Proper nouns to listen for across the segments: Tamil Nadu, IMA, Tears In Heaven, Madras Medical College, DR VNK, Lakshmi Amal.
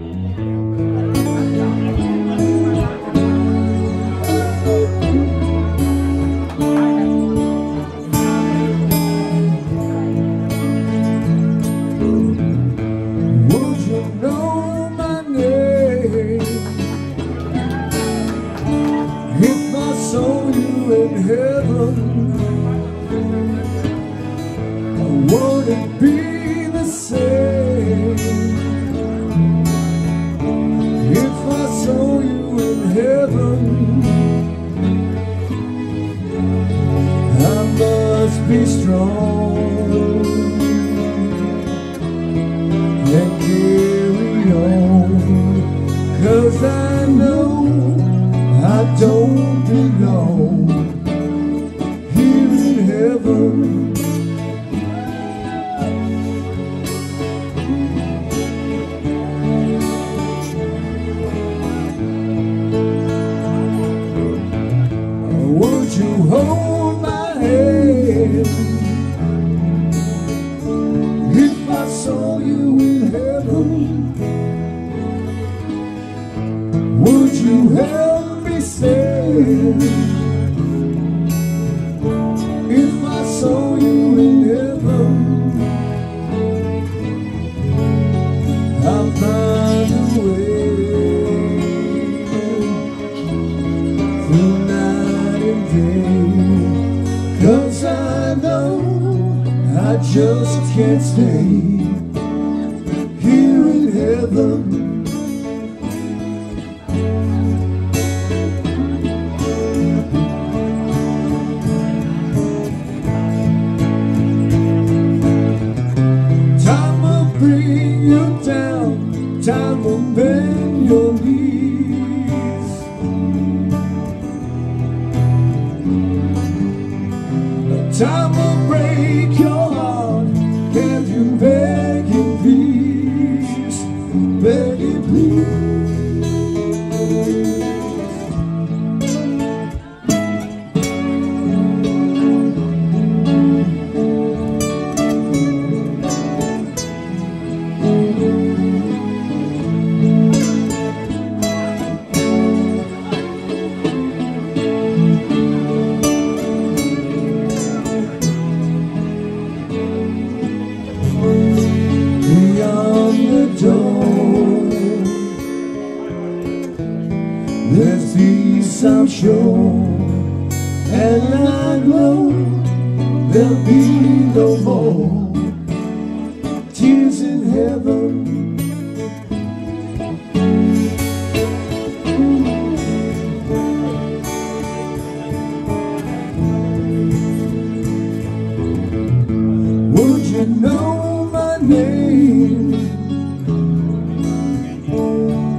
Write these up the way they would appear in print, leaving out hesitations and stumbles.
In heaven, I wouldn't be the same. If I saw you in heaven, I must be strong and carry on, 'cause I know I don't belong. Would you hold my hand if I saw you in heaven? Would you help me stay? I just can't stay here in heaven. Time will bring you down, time will bend your knees. Time will break your heart. There's peace, I'm sure, and I know there'll be no more tears in heaven. Would you know my name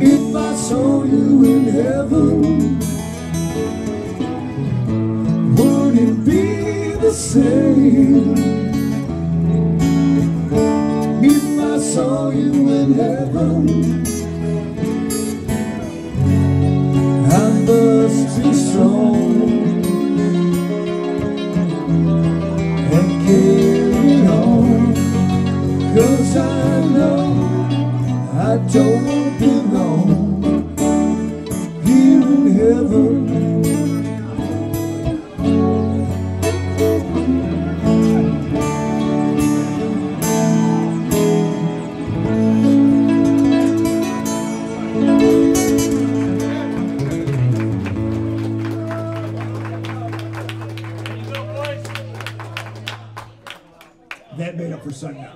if I saw you in heaven? Would it be the same if I saw you in heaven? I must be strong and carry on, 'cause I know I don't belong heaven. That made up for Sunday.